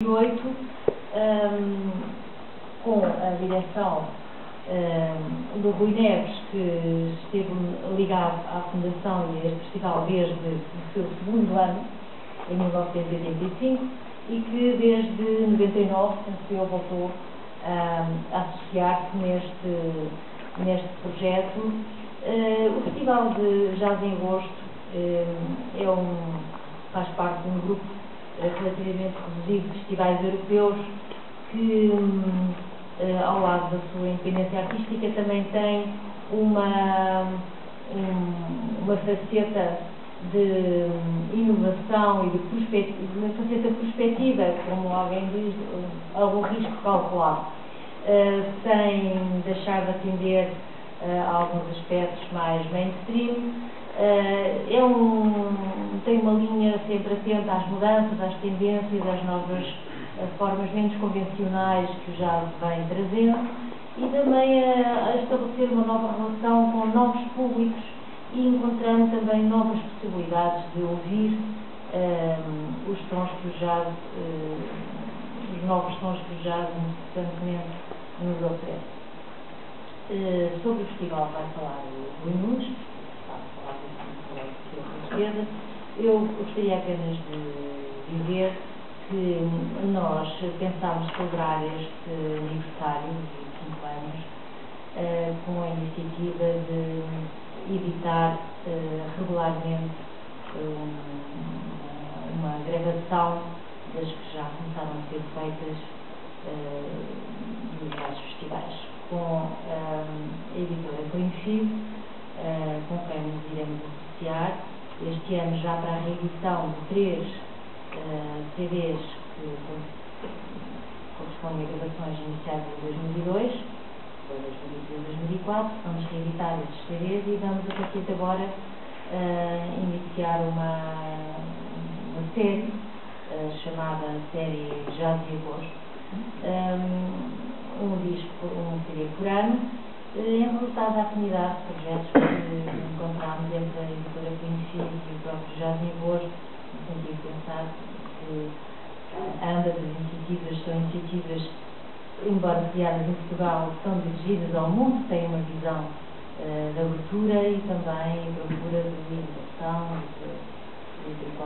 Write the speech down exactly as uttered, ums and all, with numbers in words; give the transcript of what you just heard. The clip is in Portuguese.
Um, com a direção um, do Rui Neves, que esteve ligado à fundação e a este festival desde o seu segundo ano, em mil novecentos e oitenta e cinco, e que desde noventa e nove, que eu voltou um, a associar-se neste, neste projeto. Uh, o Festival de Jazz em Agosto um, é um, faz parte de um grupo relativamente reduzido de festivais europeus que, um, ao lado da sua independência artística, também tem uma, um, uma faceta de inovação e de perspectiva, uma faceta perspectiva, como alguém diz, algum risco calculado, uh, sem deixar de atender uh, a alguns aspectos mais mainstream. Uh, é um, tem uma linha sempre atenta às mudanças, às tendências, às novas uh, formas menos convencionais que o jazz vem trazendo, e também a, a estabelecer uma nova relação com novos públicos e encontrando também novas possibilidades de ouvir uh, os tons que o jazz, uh, os novos tons que o jazz constantemente nos oferece. Uh, sobre o festival vai falar o Inus. Eu gostaria apenas de dizer que nós pensámos celebrar este aniversário de vinte e cinco anos uh, com a iniciativa de editar uh, regularmente um, uma gravação das que já começaram a ser feitas uh, nos vários festivais, com um, a editora Coincide, uh, com quem nos iremos associar. Este ano já para a reedição de três uh, C Ds que correspondem a gravações iniciais de dois mil e dois, de dois mil e três e dois mil e quatro, vamos reeditar estes C Ds e vamos a partir de agora uh, iniciar uma, uma série uh, chamada Série Jazigos, um, um disco, um C D por ano, envoltada à comunidade de projetos que encontramos entre a editora Coincide e o próprio Jazz em Agosto, no sentido de pensar que ambas as iniciativas são iniciativas, embora criadas em Portugal, são dirigidas ao mundo, têm uma visão uh, de abertura e também de procura de inovação, de, de, de